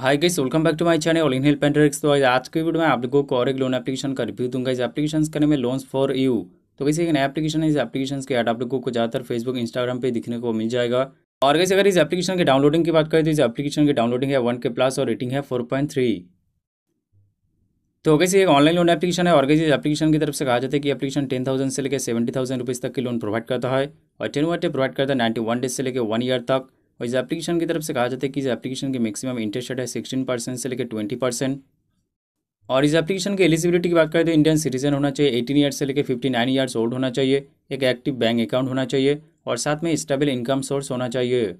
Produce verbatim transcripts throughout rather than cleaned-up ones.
Hi guys, welcome back to my channel all in help and tricks. तो आज के video में आप लोगों को और एक लोन एप्लीकेशन का रिव्यू दूंगा। इस एप्लीकेशन का नाम है लोन्स फॉर यू। तो गाइस एक नया एप्लीकेशन है। इस एप्लीकेशन के ऐड आप लोगों को ज़्यादातर फेसबुक इंस्टाग्राम पे दिखने को मिल जाएगा। और गाइस अगर इस एप्लीकेशन की डाउनलोडिंग की बात करें तो इस एप्लीकेशन की डाउनलोडिंग है वन के प्लस और रेटिंग है फोर पॉइंट थ्री। तो गाइस एक ऑनलाइन लोन एप्लीकेशन है। और गाइस इस एप्लीकेशन की तरफ से कहा जाता है कि एप्लीकेशन टेन थाउजेंड से लेकर सेवेंटी थाउजेंड रुपीज़ तक की लोन प्रोवाइड करता है और टेन प्रोवाइड करता है नाइन्टी वन डेज से लेकर वन ईयर तक। और इस एप्लीकेशन की तरफ से कहा जाता है कि इस एप्लीकेशन की मैक्सिमम इंटरेस्ट रेट है सिक्सटीन परसेंट से लेकर ट्वेंटी परसेंट। और इस एप्लीकेशन की एलिजिबिलिटी की बात करें तो इंडियन सिटीजन होना चाहिए, एटीन ईयर्स से लेकर फिफ्टी नाइन ईयर्स ओल्ड होना चाहिए, एक एक्टिव बैंक अकाउंट होना चाहिए और साथ में स्टेबल इनकम सोर्स होना चाहिए।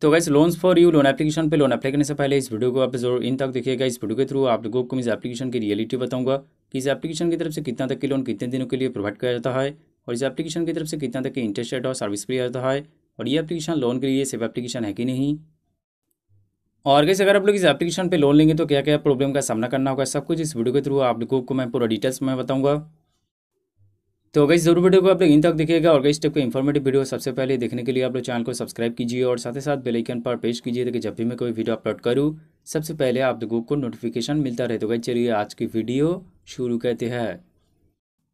तो guys loans for you loan application पे लोन अप्लाई करने से पहले इस वीडियो को आप जरूर इन तक देखिएगा। इस वीडियो के थ्रू आप लोगों को इस एप्लीकेशन की रियलिटी बताऊँगा कि इस एप्लीकेशन की तरफ से कितना तक की लोन कितने दिनों के लिए प्रोवाइड किया जाता है और इस एप्लीकेशन की तरफ से कितना तक की इंटरेस्ट रेट और सर्विस फ्री आता है और ये एप्लीकेशन लोन के लिए सेफ एप्लीकेशन है कि नहीं। और गाइस अगर आप लोग इस एप्लीकेशन पे लोन लेंगे तो क्या क्या प्रॉब्लम का सामना करना होगा, सब कुछ इस वीडियो के थ्रू आप लोगों को मैं पूरा डिटेल्स में बताऊंगा। तो गाइस जरूर वीडियो को आप लोग इन तक देखिएगा। और गाइस इस टाइप के इन्फॉर्मेटिव वीडियो सबसे पहले देखने के लिए आप लोग चैनल को सब्सक्राइब कीजिए और साथ ही साथ बेल आइकन पर प्रेस कीजिए ताकि जब भी मैं कोई वीडियो अपलोड करूँ सबसे पहले आप लोगों को नोटिफिकेशन मिलता रहे। तो गाइस चलिए आज की वीडियो शुरू करते हैं।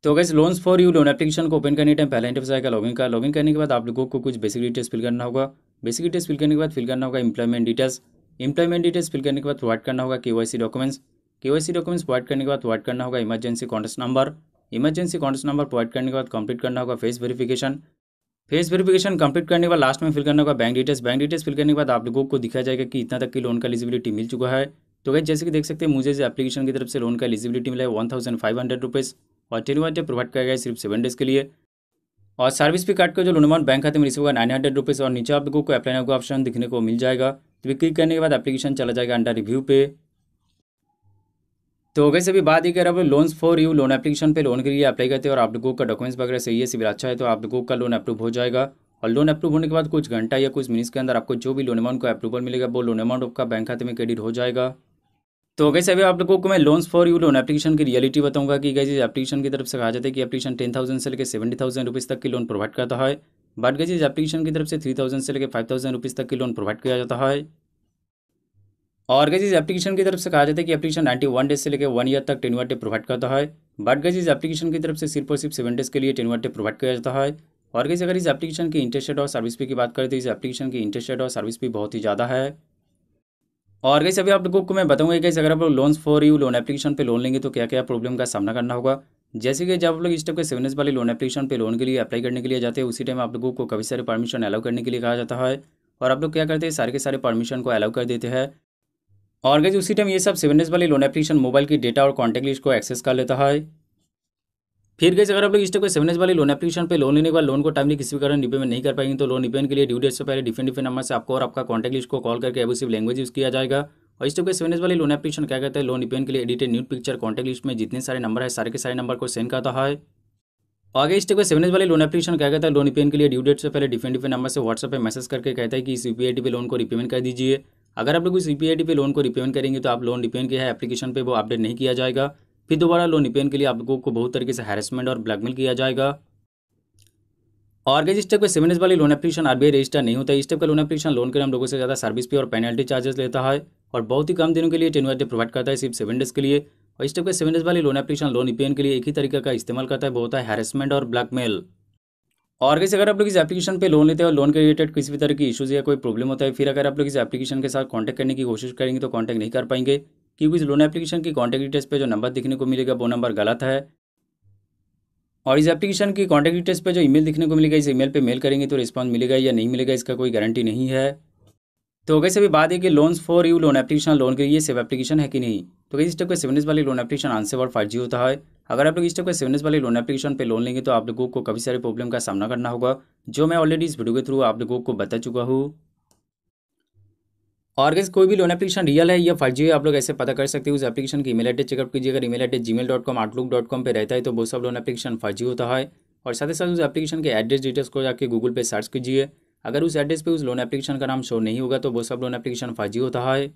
तो guys loans for you loan application को ओपन करने टाइम पहला इंटरफेस आएगा लॉगिन का। लॉगिन करने के बाद आप लोगों को कुछ बेसिक डिटेल्स फिल करना होगा। बेसिक डिटेल्स फिल करने के बाद फिल करना होगा employment details. Employment details fill करने के बाद प्रोवाइड करना होगा KYC documents. KYC documents provide करने के बाद प्रोवाइड करना होगा emergency contact number. Emergency contact number provide करने के बाद कंप्लीट करना होगा face verification. Face verification complete करने के बाद लास्ट में फिल करना होगा bank details. Bank details fill करने के बाद आप लोगों को दिखाया जाएगा कि इतना तक की लोन का एलिजिबिलिटी मिल चुका है। तो गाइस जैसे कि देख सकते हैं मुझे इस एप्लीकेशन की तरफ से लोन का एलिजिबिलिटी मिला है one thousand five hundred rupees और टेन डे प्रोवाइड किया गया सिर्फ सेवन डेज के लिए। और सर्विस पे कार्ड का जो लोन अमाउंट बैंक खाते में रिसीव होगा नाइन हंड्रेड रुपीज़। और नीचे आप लोगों को अप्लाई नाउ का ऑप्शन दिखने को मिल जाएगा। तो क्लिक करने के बाद एप्लीकेशन चला जाएगा अंडर रिव्यू पे। तो गाइस अभी बात ये कर रहा हूँ loans for you loan application पे लोन के लिए अप्लाई करते हैं और आप लोगों का डॉक्यूमेंट्स वगैरह सही है, सिविल अच्छा है तो आप लोगों का लोन अप्रूव हो जाएगा। और लोन अप्रूव होने के बाद कुछ घंटा या कुछ मिनट्स के अंदर आपको जो भी लोन अमाउंट का अप्रूवल मिलेगा वो लोन अमाउंट आपका बैंक खाते में क्रेडिट हो जाएगा। तो गाइस अभी आप लोगों को मैं loans for you loan application की रियलिटी बताऊंगा कि गाइस इस एप्लीकेशन की तरफ से कहा जाता है कि एप्लीकेशन टेन थाउजेंड से लेकर सेवेंटी थाउजेंड रुपीज़ तक की लोन प्रोवाइड करता है। बट गाइस इस एप्लीकेशन की तरफ से थ्री थाउजेंड से लेकर फाइव थाउजेंड रुपीज़ तक की लोन प्रोवाइड किया जाता है। और गाइस इस एप्लीकेशन की तरफ से कहा जाता है कि एप्लीकेशन नाइन्टी वन डेज से लेकर वन ईयर तक टेन वाटे प्रोवाइड करता है। बट गाइस इस एप्लीकेशन की तरफ से सिर्फ और सिर्फ सेवन डेज के लिए टेन वाटे प्रोवाइड किया जाता है। और गाइस अगर इस एप्लीकेशन की इंटरेस्ट रेट और सर्विस फी की बात करें तो इस एप्लीकेशन की इंटरेस्ट रेट और सर्विस फी बहुत ही ज़्यादा है। और गाइस अभी आप लोगों को मैं बताऊंगा गाइस अगर आप लोग loans for you loan application पे लोन लेंगे तो क्या क्या प्रॉब्लम का सामना करना होगा। जैसे कि जब आप लोग इस टाइप के सेवन डेज वाले लोन एप्लीकेशन पे लोन के लिए अप्लाई करने के लिए जाते हैं उसी टाइम आप लोगों को कभी सारे परमिशन अलाउ करने के लिए कहा जाता है और आप लोग क्या करते हैं सारे के सारे परमिशन को अलाउ कर देते हैं। और गाइस उसी टाइम ये सब सेवन डेज वाले लोन एप्लीकेशन मोबाइल की डेटा और कॉन्टैक्ट लिस्ट को एक्सेस कर लेता है। फिर गाइस अगर आप लोग इस टाइप के सेवन डेज वाले लोन एप्लीकेशन पे लोन लेने के बाद लोन को टाइमली किसी भी कारण रिपेमेंट नहीं कर पाएंगे तो लोन रिपेमेंट के लिए ड्यू डेट से पहले डिफरेंट डिफरेंट नंबर से आपको और आपका कॉन्टैक्ट लिस्ट को कॉल करके एब्यूसिव लैंग्वेज यूज किया जाएगा। और इस टाइप के सेवन डेज वाले लोन एप्लीकेशन क्या करता है लोन रिपेमेंट के लिए edited new picture contact list में जितने सारे नंबर है सारे के सारे नंबर को सेंड करता है। आगे इस टाइप के सेवन डेज वाले लोन एप्लीकेशन क्या कहता है लोन रिपेमेंट के लिए ड्यू डेट से पहले डिफरेंट डिफरेंट नंबर से व्हाट्सएप पर मैसेज करके कहता है कि इस यूपीआई आई डी पे लोन को रिपेमेंट कर दीजिए। अगर आप लोग इस यूपीआई आई डी पे लोन को रिपेमेंट करेंगे तो आप लोन रिपेमेंट किया है एप्लीकेशन पर वो अपडेट नहीं किया जाएगा। फिर दोबारा लोन रिपेमेंट के लिए आप लोगों को बहुत तरीके से हैरेसमेंट और ब्लैकमेल किया जाएगा। और गाइस इस टाइप के सेवन डेज वाली लोन एप्लीकेशन आरबीआई रजिस्टर नहीं होता है। इस टाइप का लोन एप्लीकेशन लोन के हम लोगों से ज़्यादा सर्विस फी और पेनल्टी चार्जेस लेता है और बहुत ही कम दिनों के लिए टेन्योर डे प्रोवाइड करता है सिर्फ सेवन डेज के लिए। और इस टाइप के सेवन डेज वाली लोन एप्लीकेशन लोन रिपेमेंट के लिए एक ही तरीका का इस्तेमाल करता है, वो होता है हैरेसमेंट और ब्लैकमेल। और गाइस अगर आप लोग इस एप्लीकेशन पे लोन लेते हैं और लोन के रिलेटेड किसी भी तरह की इशूज़ या कोई प्रॉब्लम होता है फिर अगर आप लोग इस एप्लीकेशन के साथ कॉन्टैक्ट करने की कोशिश करेंगे तो कॉन्टैक्ट नहीं कर पाएंगे क्योंकि इस लोन एप्लीकेशन की कॉन्टैक्ट डिटेल्स पे जो नंबर दिखने को मिलेगा वो नंबर गलत है। और इस एप्लीकेशन की कॉन्टैक्ट डिटेल्स पे जो ईमेल दिखने को मिलेगा इस ईमेल पे मेल करेंगे तो रिस्पॉन्स मिलेगा या नहीं मिलेगा इसका कोई गारंटी नहीं है। तो गाइस अभी बात है कि loans for you loan application loan के लिए सेफ एप्लीकेशन है कि नहीं। तो गाइस इस टाइप के सेवन डेज वाले लोन एप्लीकेशन अनसेफ और फर्जी होता है। अगर आप लोग इस टाइप के सेवन डेज वाले लोन एप्लीकेशन पे लोन लेंगे तो आप लोगों को काफी सारे प्रॉब्लम का सामना करना होगा जो मैं ऑलरेडी इस वीडियो के थ्रू आप लोगों को बता चुका हूँ। और गाइस कोई भी लोन एप्लीकेशन रियल है या फर्जी है आप लोग ऐसे पता कर सकते हो। उस एप्लीकेशन की ईमेल एड्रेस चेकअप कीजिए, अगर email address Gmail dot com Outlook dot com पर रहता है तो वो सब लोन एप्लीकेशन फर्जी होता है। और साथ ही साथ उस एप्लीकेशन के एड्रेस डिटेल्स को जाकर गूगल पे सर्च कीजिए, अगर उस एड्रेस पे उस लोन एप्लीकेशन का नाम शो नहीं होगा तो वो सब लोन एप्लीकेशन फर्जी होता है।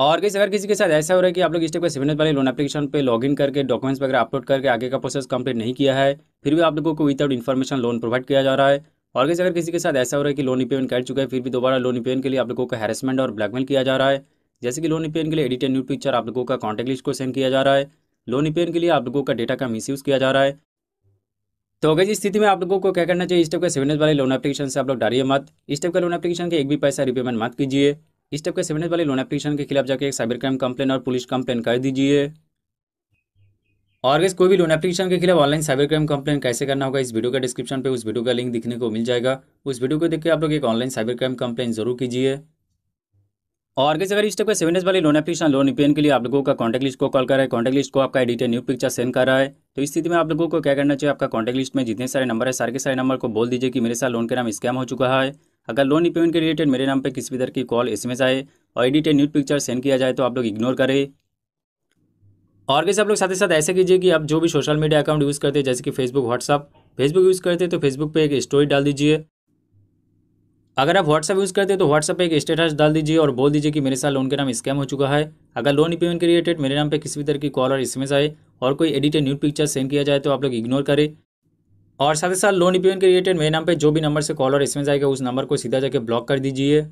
और गाइस अगर किसी के साथ ऐसा हो रहा है कि आप लोग इस टाइप के सेवन डेज वाले लोन एप्लीकेशन पे लॉगिन करके डॉक्यूमेंट्स वगैरह अपलोड करके आगे का प्रोसेस कंप्लीट नहीं किया है फिर भी आप लोगों को विदाउट इन्फॉर्मेशन लोन प्रोवाइड किया जा रहा है। और गाइस अगर किसी के साथ ऐसा हो रहा है कि लोन रिपेमेंट कर चुका है फिर भी दोबारा लोन रिपेमेंट के लिए आप लोगों को हैरेसमेंट और ब्लैकमेल किया जा रहा है जैसे कि लोन रिपेयरिंग के लिए एडिट एंड न्यू पिक्चर आप लोगों का कॉन्टैक्ट लिस्ट को सेंड किया जा रहा है। लोन रिपेयरिंग के लिए आप लोगों का डेटा का मिसयूज किया जा रहा है। तो अगर इस स्थिति में आप लोगों को क्या करना चाहिए, इस टाइप के सेवन डेज वाले लोन एप्लीकेशन से आप लोग डरिए मत। इस टाइप के लोन एप्लीकेशन के एक भी पैसा रिपेमेंट मत कीजिए। इस टाइप के सेवन डेज वाले लोन एप्लीकेशन के खिलाफ जाकर एक साइबर क्राइम कंप्लेन और पुलिस कंप्लेन कर दीजिए। और अगर कोई भी लोन एप्लीकेशन के खिलाफ ऑनलाइन साइबर क्राइम कंप्लेन कैसे करना होगा, इस वीडियो के डिस्क्रिप्शन पे उस वीडियो का लिंक दिखने को मिल जाएगा। उस वीडियो को देख के आप लोग एक ऑनलाइन साइबर क्राइम कंप्लेन जरूर कीजिए। और अगर अगर इस टाइप के सेवन डेज वाले लोन एप्लीकेशन लोन रिपेयरिंग के लिए आप लोगों का कॉन्टैक्ट लिस्ट को कॉल कर रहा है, कॉन्टैक्ट लिस्ट को आपका एडिट न्यू पिक्चर सेंड कर रहा है, तो इस स्थिति में आप लोगों को क्या करना चाहिए, आपका कॉन्टैक्ट लिस्ट में जितने सारे नंबर है सारे के सारे नंबर को बोल दीजिए कि मेरे साथ लोन के नाम स्कैम हो चुका है। अगर लोन रिपेयरिंग के रिलेटेड मेरे नाम पर किसी भी तरह की कॉल एस एम एस आए और एडिट न्यू पिक्चर सेंड किया जाए तो आप लोग इग्नोर करें। और कैसे आप लोग साथ ही साथ ऐसे कीजिए कि आप जो भी सोशल मीडिया अकाउंट यूज़ करते हैं, जैसे कि फेसबुक व्हाट्सअप फेसबुक यूज़ करते हैं तो फेसबुक पे एक स्टोरी डाल दीजिए। अगर आप व्हाट्सअप यूज़ करते हैं तो व्हाट्सअप पे एक स्टेटस डाल दीजिए और बोल दीजिए कि मेरे साथ लोन के नाम स्कैम हो चुका है। अगर लोन पेमेंट के रिलेटेड मेरे नाम पर किसी भी तरह की कॉल और एस एम एस आए और कोई एडिट न्यू पिक्चर सेंड किया जाए तो आप लोग इग्नोर करें। और साथ ही साथ लोन पेमेंट के रिलेटेड मेरे नाम पर जो भी नंबर से कॉल और एस एम एस आएगा उस नंबर को सीधा जाकर ब्लॉक कर दीजिए।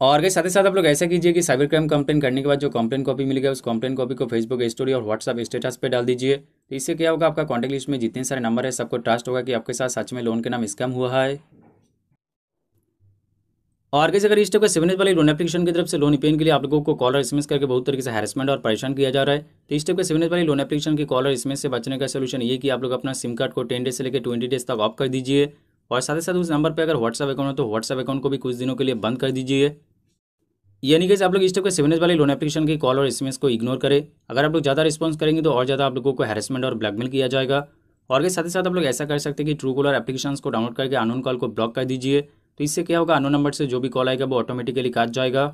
और अगर साथ ही साथ आप लोग ऐसा कीजिए कि साइबर क्राइम कंप्लेन करने के बाद जो कंप्लेन कॉपी मिलेगा उस कंप्लेन कॉपी को फेसबुक स्टोरी और व्हाट्सअप स्टेटस पे डाल दीजिए। तो इससे क्या होगा, आपका कॉन्टैक्ट लिस्ट में जितने सारे नंबर है सबको ट्रस्ट होगा कि आपके साथ सच में लोन के नाम स्कैम हुआ है। और कैसे अगर इस टाइप का सेवन डेज वाले लोन एप्लीकेशन की तरफ से लोन रिपेयरिंग के लिए आप लोगों को कॉल और एसएमएस करके बहुत तरीके से हैरेसमेंट और परेशान किया जा रहा है, तो इस टाइप के सेवन डेज वाले लोन एप्लीकेशन के कॉल और एसएमएस से बचने का सोल्यूशन ये कि आप लोग अपना सिम कार्ड को टेन डेज से लेकर ट्वेंटी डेज तक ऑफ कर दीजिए। और साथ ही साथ उस नंबर पर अगर व्हाट्सअप अकाउंट हो तो व्हाट्सअप अकाउंट को भी कुछ दिनों के लिए बंद कर दीजिए। यानी कि आप लोग इस टाइप के सेवन डेज वाले लोन एप्लीकेशन की कॉल और एसएमएस को इग्नोर करें। अगर आप लोग ज़्यादा रिस्पांस करेंगे तो और ज़्यादा आप लोगों को हैरेसमेंट और ब्लैकमेल किया जाएगा। और साथ ही साथ आप लोग ऐसा कर सकते हैं कि ट्रू कॉलर एप्लीकेशन को डाउनलोड करके अननोन कॉल को ब्लॉक कर दीजिए। तो इससे क्या होगा, अननोन नंबर से जो भी कॉल आएगा वो ऑटोमेटिकली काट जाएगा।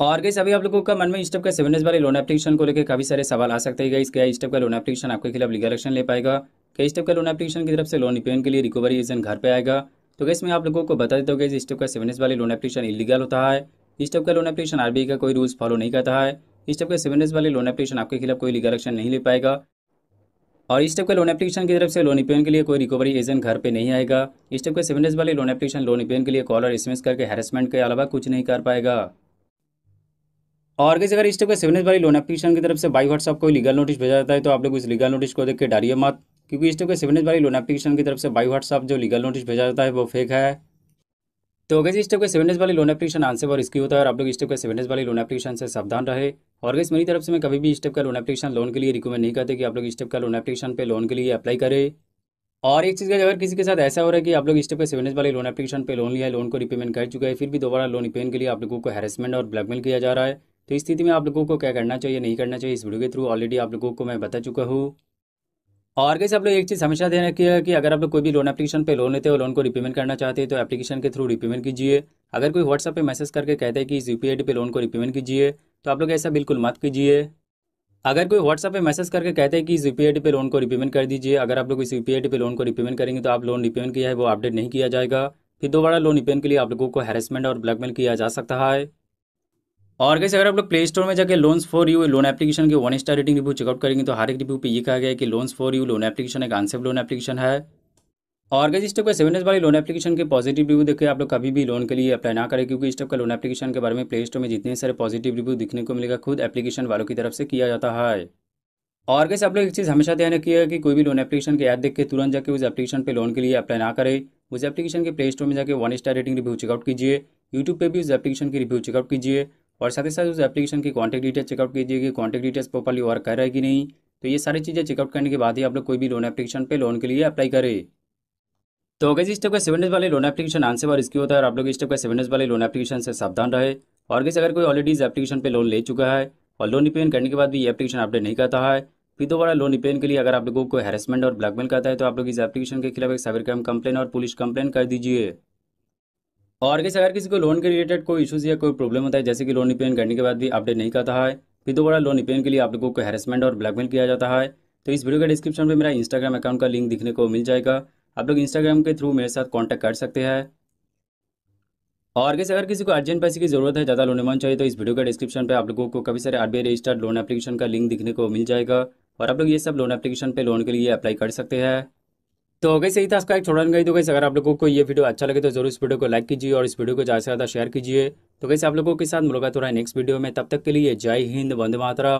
और गाइस अभी आप लोगों का मन में इस टाइप का सेवन डेज वाले लोन एप्लीकेशन को लेकर काफी सारे सवाल आ सकते हैं। गाइस क्या इस टाइप का लोन एप्लीकेशन आपके खिलाफ लीगल एक्शन ले पाएगा, क्या इस टाइप का लोन एप्लीकेशन की तरफ से लोन रिपेयरिंग के लिए रिकवरी एजेंट घर पर आएगा। तो गाइस मैं आप लोगों को बता देता हूँ कि इस टाइप का सेवन डेज वाले लोन एप्लीकेशन इलीगल होता है। इस टाइप का लोन एप्लीकेशन आरबीआई का कोई रूल्स फॉलो नहीं करता है। इस टाइप का सेवन डेज वाले लोन एप्लीकेशन आपके खिलाफ कोई लीगल एक्शन नहीं ले पाएगा। और इस टाइप का लोन एप्लीकेशन की तरफ से लोन रिपेयरिंग के लिए कोई रिकवरी एजेंट घर पे नहीं आएगा। इस टाइप का सेवन डेज वाले लोन एप्लीकेशन लोन रिपेयरिंग के लिए कॉल और एसएमएस करके हैरेसमेंट के अलावा कुछ नहीं कर पाएगा। और किसी अगर इस टाइप का सेवन डेज वाले लोन एप्लीकेशन की तरफ से बाई व्हाट्सअप कोई लीगल नोटिस भेजा जाता है तो आप लोग उस लीगल नोटिस को देख के डरिए मत, क्योंकि इस टाइप का सेवन डेज वाले लोन एप्लीकेशन की तरफ से बाई व्हाट्सअप जो लीगल नोटिस भेजा जाता है वो फेक है। तो अगर इस टाइप के सेवन डेज वाले लोन एप्लीकेशन आंसर और इसकी होता है और आप लोग इस टाइप के सेवन डेज वाले लोन एप्लीकेशन से सावधान रहे। और गाइस मेरी तरफ से मैं कभी भी इस टाइप का लोन एप्लीकेशन लोन के लिए रिकमेंड नहीं करते कि आप लोग इस टाइप का लोन एप्लीकेशन पे लोन के लिए अप्लाई करें। और एक चीज़ का अगर किसी के साथ ऐसा हो रहा है कि आप लोग इस टाइप के सेवन डेज वाले लोन एप्लीकेशन पे लोन लिया है, लोन को रिपेमेंट कर चुका है, फिर भी दोबारा लोन रिपेमेंट के लिए आप लोगों को हैरेसमेंट और ब्लैकमेल किया जा रहा है, तो इस स्थिति में आप लोगों को क्या करना चाहिए नहीं करना चाहिए इस वीडियो के थ्रू ऑलरेडी आप लोगों को मैं बता चुका हूँ। और कैसे आप लोग एक चीज़ हमेशा ध्यान रखिएगा कि अगर आप लोग कोई भी लोन एप्लीकेशन पे लोन लेते हो लोन को रिपेमेंट करना चाहते हैं तो एप्लीकेशन के थ्रू रिपेमेंट कीजिए। अगर कोई व्हाट्सएप पे मैसेज करके कहता है कि इस यूपीआई आईडी पे लोन को रिपेमेंट कीजिए तो आप लोग ऐसा बिल्कुल मत कीजिए। अगर कोई व्हाट्सएप पे मैसेज करके कहता है कि इस यूपीआई आईडी पे लोन को रिपेमेंट कर दीजिए, अगर आप लोग इस यूपीआई आईडी पे लोन को रिपेमेंट करेंगे तो आप लोन रिपेमेंट किया है वो अपडेट नहीं किया जाएगा। फिर दोबारा लोन रिपेमेंट के लिए आप लोगों को हैरेसमेंट और ब्लैकमेल किया जा सकता है। और कैसे अगर आप लोग प्ले स्टोर में जाकर loans for you loan application के one star rating review checkout करेंगे तो हर एक रिव्यू पे ये कहा गया है कि loans for you loan application एक अनसेफ लोन एप्लीकेशन है। और कैसे इस टाइप का सेवन डेज वाले लोन एप्लीकेशन के पॉजिटिव रिव्यू देखकर आप लोग कभी भी लोन के लिए अप्लाई ना करें, क्योंकि इस टाइप का लोन एप्लीकेशन के बारे में प्ले स्टोर में जितने सारे पॉजिटिव रिव्यू दिखने को मिलेगा खुद एप्लीकेशन वालों की तरफ से किया जाता है। और कैसे आप लोग एक चीज़ हमेशा ध्यान रखिएगा कि कोई भी लोन एप्लीकेशन के ऐप देख के तुरंत जाकर उस एप्लीकेशन पे लोन के लिए अप्लाई ना करें। उस एप्लीकेशन के प्ले स्टोर में जाकर one star rating review checkout कीजिए, यूट्यूब पर भी उस एप्लीकेशन की रिव्यू चेकआउट कीजिए और साथ ही साथ उस एप्लीकेशन की कॉन्टैक्ट डिटेल्स चेकआउट कीजिए कि कॉन्टैक्ट डिटेल्स प्रॉपर्ली वर्क कर रहा है कि नहीं। तो ये सारी चीज़ें चेकआउट करने के बाद ही आप लोग कोई भी लोन एप्लीकेशन पे लोन के लिए अप्लाई करें। तो अगर इस टाइप का सेवन डेज वाले लोन एप्लीकेशन आंसर और इसकी होता है और आप लोग इस टाइप का सेवन डेज वाले लोन एप्लीकेशन से सावधान रहे। और अगर कोई ऑलरेडी इस एप्लीकेशन पर लोन ले चुका है और लोन रिपेमेंट करने के बाद भी ये एप्लीकेशन अपडेट नहीं करता है, फिर दोबारा लोन रिपेमेंट के लिए अगर आप लोगों को हैरेसमेंट और ब्लैकमेल करता है तो आप लोग इस एप्लीकेशन के खिलाफ एक साइबर क्राइम कंप्लेन और पुलिस कंप्लेन कर दीजिए। और कैसे अगर किसी को लोन के रिलेटेड कोई इश्यूज या कोई प्रॉब्लम होता है, जैसे कि लोन रिपेमेंट करने के बाद भी अपडेट नहीं करता है, फिर दोबारा लोन रिपेमेंट के लिए आप लोगों को हैरेसमेंट और ब्लैकमेल किया जाता है, तो इस वीडियो के डिस्क्रिप्शन में मेरा इंस्टाग्राम अकाउंट का लिंक दिखने को मिल जाएगा। आप लोग इंस्टाग्राम के थ्रू मेरे साथ कॉन्टैक्ट कर सकते हैं। और कैसे अगर किसी को अर्जेंट पैसे की जरूरत है, ज़्यादा लोन अमाउंट चाहिए, तो इस वीडियो के डिस्क्रिप्शन पर आप लोगों को काफी सारे आरबीआई रजिस्टर्ड लोन एप्लीकेशन का लिंक दिखने को मिल जाएगा और आप लोग ये सब लोन एप्लीकेशन पर लोन के लिए अप्लाई कर सकते हैं। तो गाइस यही था इसका एक छोटा गई। तो गाइस अगर आप लोगों को ये वीडियो अच्छा लगे तो जरूर इस वीडियो को लाइक कीजिए और इस वीडियो को ज़्यादा से ज़्यादा शेयर कीजिए। तो कैसे आप लोगों के साथ मुलाकात हो रहा है नेक्स्ट वीडियो में। तब तक के लिए जय हिंद, वंदे मातरम।